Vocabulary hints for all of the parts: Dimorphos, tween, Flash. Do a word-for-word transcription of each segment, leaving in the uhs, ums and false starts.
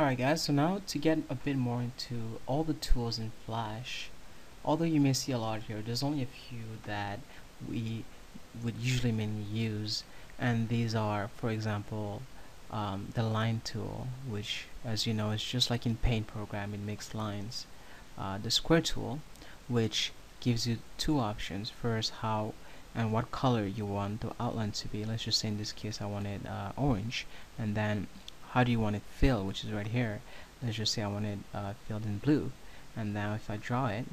Alright guys, so now to get a bit more into all the tools in Flash, although you may see a lot here, there's only a few that we would usually mainly use, and these are, for example, um, the line tool, which as you know is just like in paint program, it makes lines. Uh, the square tool, which gives you two options, first how and what color you want the outline to be. Let's just say in this case I wanted uh, orange, and then how do you want it filled, which is right here. Let's just say I want it uh, filled in blue, and now if I draw it,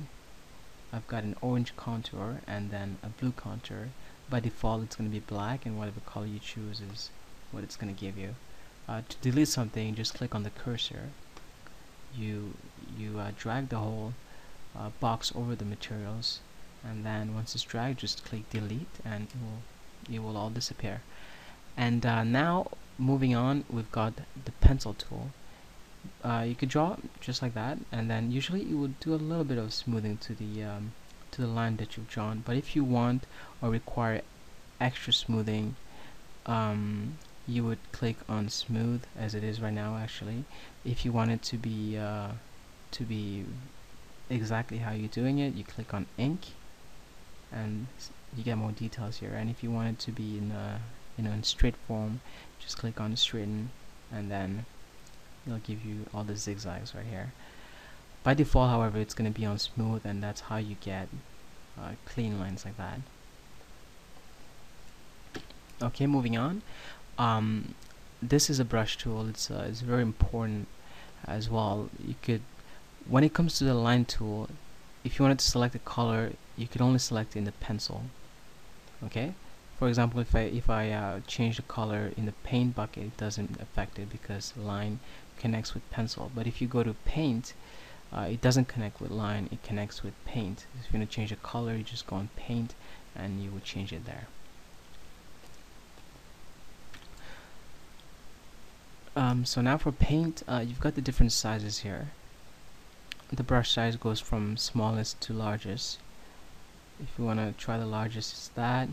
I've got an orange contour and then a blue contour. By default it's going to be black, and whatever color you choose is what it's going to give you. Uh, to delete something, just click on the cursor, you you uh, drag the whole uh, box over the materials, and then once it's dragged, just click delete and it will, it will all disappear. And uh, now moving on, we've got the pencil tool. Uh, you could draw just like that, and then usually it would do a little bit of smoothing to the um, to the line that you've drawn. But if you want or require extra smoothing, um, you would click on smooth as it is right now. Actually, if you want it to be uh, to be exactly how you're doing it, you click on ink, and you get more details here. And if you want it to be in a you know in straight form, just click on straighten, and then it'll give you all the zigzags right here. By default, however, it's going to be on smooth, and that's how you get uh, clean lines like that. Okay, moving on. Um, this is a brush tool. It's uh, it's very important as well. You could, when it comes to the line tool, if you wanted to select a color, you could only select it in the pencil. Okay. For example, if I if I uh, change the color in the paint bucket, it doesn't affect it because line connects with pencil. But if you go to paint, uh, it doesn't connect with line; it connects with paint. If you want to change the color, you just go on paint, and you will change it there. Um, so now for paint, uh, you've got the different sizes here. The brush size goes from smallest to largest. If you want to try the largest, it's that.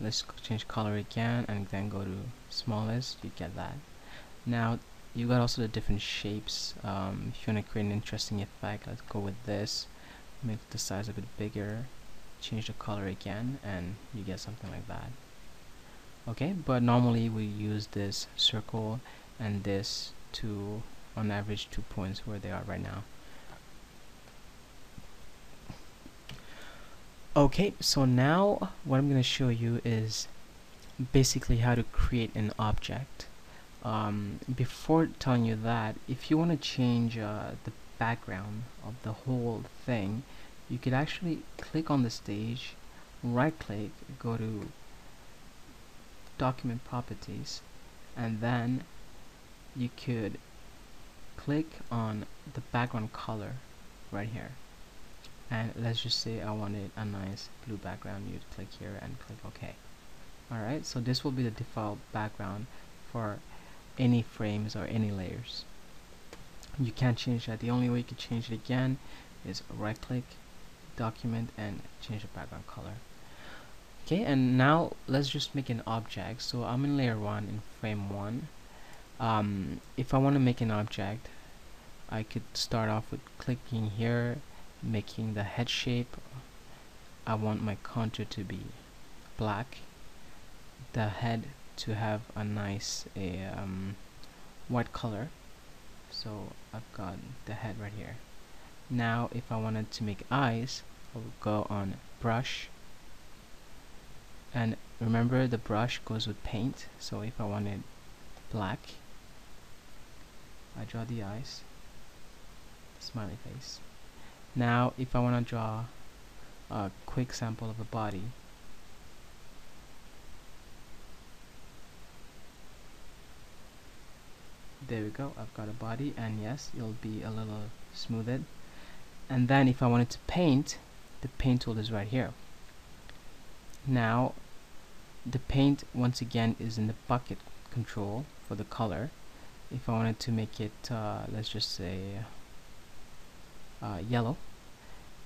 Let's change color again and then go to smallest, you get that. Now you got also the different shapes. Um, if you want to create an interesting effect, let's go with this, make the size a bit bigger, change the color again, and you get something like that. Okay, but normally we use this circle and this to, on average, two points where they are right now. Okay, so now what I'm going to show you is basically how to create an object. Um, before telling you that, if you want to change uh, the background of the whole thing, you could actually click on the stage, right click, go to document properties, and then you could click on the background color right here. And let's just say I wanted a nice blue background, you'd click here and click OK. Alright, so this will be the default background for any frames or any layers. You can't change that. The only way you could change it again is right click, document, and change the background color. Okay, and now let's just make an object. So I'm in layer one in frame one. Um, if I want to make an object, I could start off with clicking here, making the head shape. I want my contour to be black, the head to have a nice a um, white color, so I've got the head right here. Now if I wanted to make eyes, I would go on brush, and remember the brush goes with paint, so if I wanted black, I draw the eyes, smiley face. Now if I want to draw a quick sample of a body, there we go, I've got a body, and yes, it'll be a little smoothed. And then if I wanted to paint, the paint tool is right here. Now the paint once again is in the bucket control for the color. If I wanted to make it uh, let's just say Uh, yellow,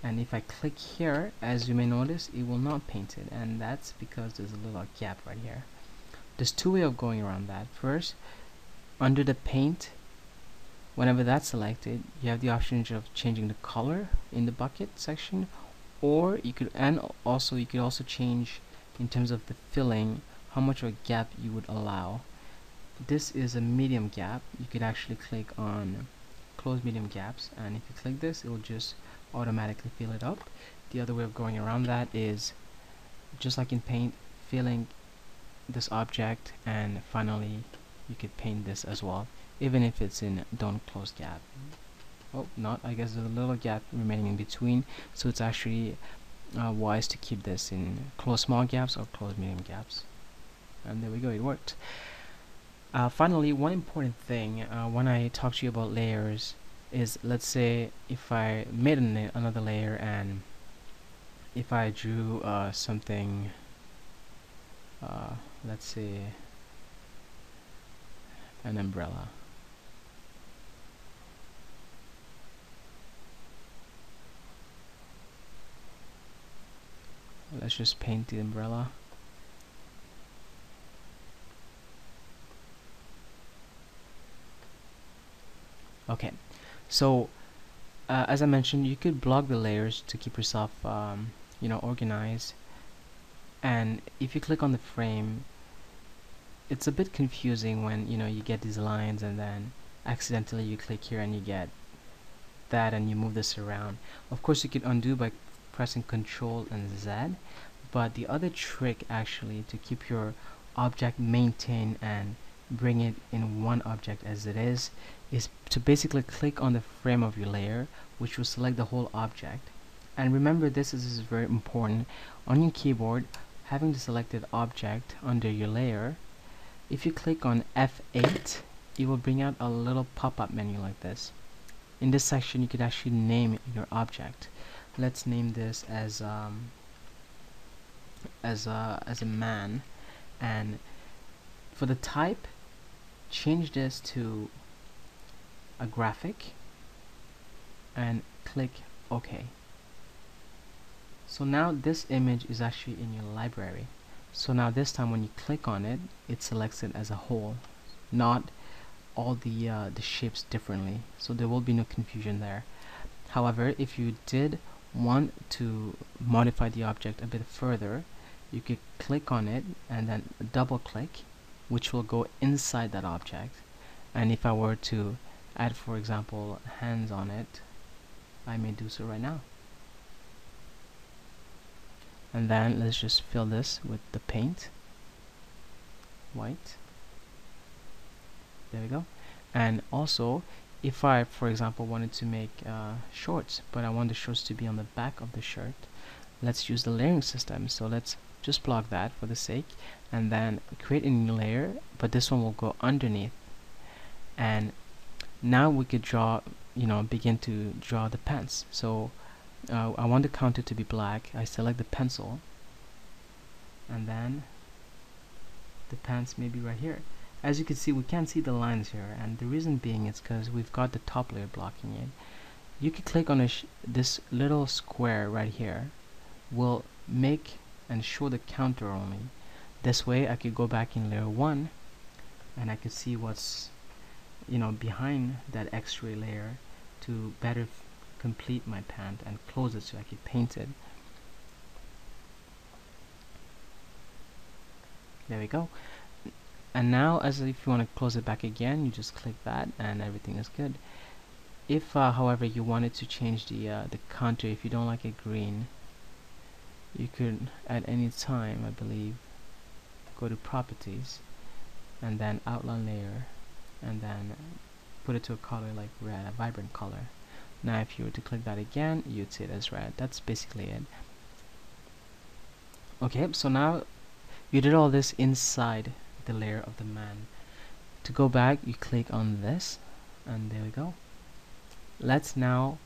and if I click here, as you may notice, it will not paint it, and that's because there's a little gap right here. There's two ways of going around that. First, under the paint, Whenever that's selected, you have the option of changing the color in the bucket section, or you could and also you could also change in terms of the filling how much of a gap you would allow. This is a medium gap. You could actually click on close medium gaps, and if you click this, it will just automatically fill it up. The other way of going around that is just like in paint, filling this object, and finally you could paint this as well, even if it's in don't close gap. Oh, not, I guess there's a little gap remaining in between, so it's actually uh, wise to keep this in close small gaps or close medium gaps. And there we go, it worked. Uh, finally, one important thing uh, when I talk to you about layers is, let's say if I made an, another layer, and if I drew uh, something, uh, let's say an umbrella. Let's just paint the umbrella. Okay, so uh, as I mentioned, you could block the layers to keep yourself um, you know, organized. And if you click on the frame, it's a bit confusing when, you know, you get these lines and then accidentally you click here and you get that and you move this around. Of course, you could undo by pressing Control and Z, but the other trick actually to keep your object maintained and bring it in one object as it is, is to basically click on the frame of your layer, which will select the whole object. And remember, this is very important. On your keyboard, having the selected object under your layer, if you click on F eight, it will bring out a little pop-up menu like this. In this section, you could actually name your object. Let's name this as um, as a as a man, and for the type, change this to a graphic and click OK. So now this image is actually in your library. So now this time when you click on it, it selects it as a whole, not all the uh, the shapes differently. So there will be no confusion there. However, if you did want to modify the object a bit further, you could click on it and then double click, which will go inside that object. And if I were to add, for example, hands on it, I may do so right now. And then let's just fill this with the paint, white. There we go. And also, if I, for example, wanted to make uh, shorts, but I want the shorts to be on the back of the shirt, let's use the layering system. So let's just block that for the sake, and then create a new layer, but this one will go underneath. And now we could draw, you know, begin to draw the pants. So uh, I want the counter to be black. I select the pencil, and then the pants may be right here. As you can see, we can't see the lines here, and the reason being is because we've got the top layer blocking it. You could click on a sh this little square right here, will make and show the counter only. This way, I could go back in layer one, and I could see what's, you know, behind that X-ray layer to better complete my pant and close it so I could paint it. There we go. And now, as if you want to close it back again, you just click that, and everything is good. If, uh, however, you wanted to change the uh, the contour, if you don't like it green, you could at any time, I believe, go to Properties, and then Outline Layer, and then put it to a color like red, a vibrant color. Now, if you were to click that again, you'd see it as red. That's basically it. Okay, so now you did all this inside the layer of the man. To go back, you click on this, and there we go. Let's now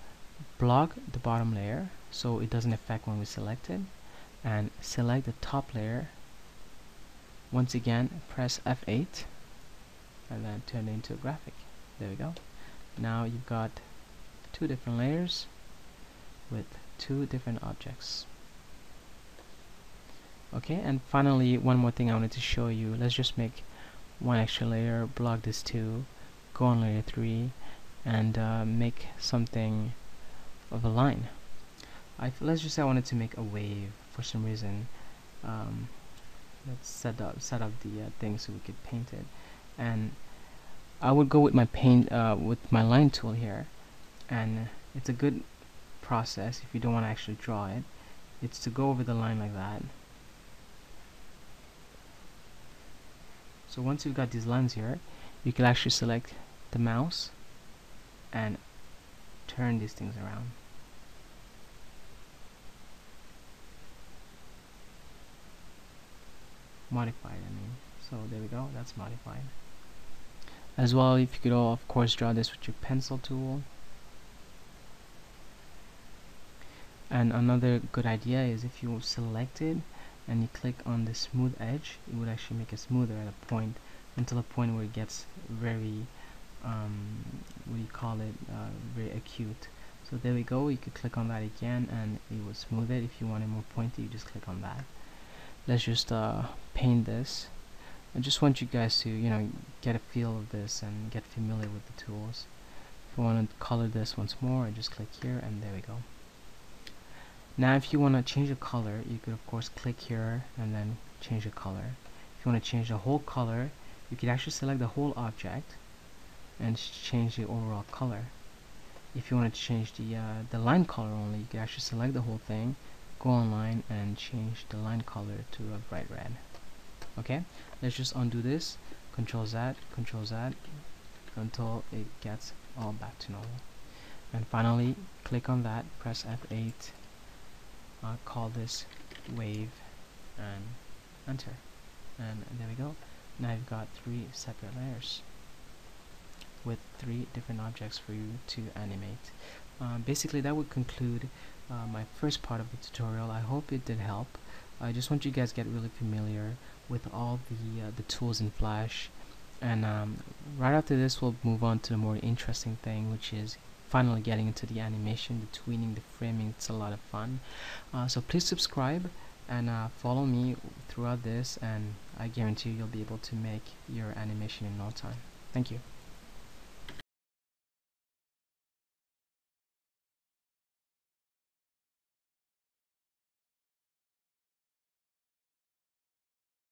block the bottom layer so it doesn't affect when we select it, and select the top layer. Once again, press F eight, and then turn it into a graphic. There we go. Now you've got two different layers with two different objects. Okay, and finally, one more thing I wanted to show you. Let's just make one extra layer, block this two, go on layer three, and uh, make something of a line. I, let's just say I wanted to make a wave for some reason. Um, let's set up set up the uh, thing so we could paint it, and I would go with my paint uh, with my line tool here, and it's a good process if you don't want to actually draw it. It's to go over the line like that. So once you've got these lines here, you can actually select the mouse and turn these things around. Modified, I mean. So there we go, that's modified. As well, if you could all, of course, draw this with your pencil tool. And another good idea is if you select it and you click on the smooth edge, it would actually make it smoother at a point, until a point where it gets very, um, what do you call it, uh, very acute. So there we go, you could click on that again and it will smooth it. If you want it more pointy, you just click on that. Let's just uh, paint this. I just want you guys to, you know, get a feel of this and get familiar with the tools. If you want to color this once more, I just click here and there we go. Now if you want to change the color, you could of course click here and then change the color. If you want to change the whole color, you could actually select the whole object and change the overall color. If you want to change the, uh, the line color only, you could actually select the whole thing, go online and change the line color to a bright red. Okay, let's just undo this, control Z, control Z, until it gets all back to normal. And finally, click on that, press F eight, Uh, call this wave and enter, and there we go. Now you've got three separate layers with three different objects for you to animate. Um, basically that would conclude uh, my first part of the tutorial. I hope it did help. I just want you guys to get really familiar with all the, uh, the tools in Flash, and um, right after this we'll move on to the more interesting thing, which is finally getting into the animation, the tweening, the framing. It's a lot of fun. Uh, so please subscribe and uh, follow me throughout this, and I guarantee you'll be able to make your animation in no time. Thank you.